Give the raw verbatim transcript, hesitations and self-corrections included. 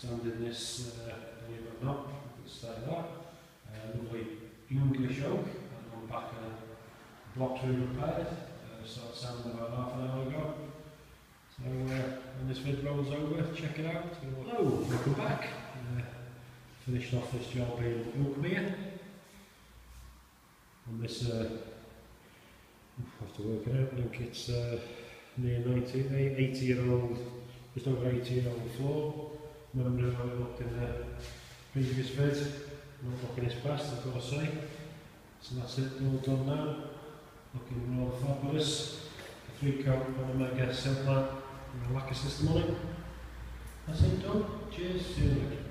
sanded this uh, believe it or not, you can say that. Uh, lovely English oak, I've gone back a block to repair it, uh, so it sanded about half an hour ago. So uh, when this vid rolls over, check it out. Hello, welcome back. Uh, finished off this job in Oakmere. And this, uh, I have to work it out, I think it's uh, near ninety, eighty year old, just over eighty year old floor. Remember how I looked in the previous vid, not looking as fast, I've got to say. So that's it, all done now. Looking rather fabulous. A three coat Bona Mega Silkmatt with a lacquer system on it. That's it done. Cheers, see you later.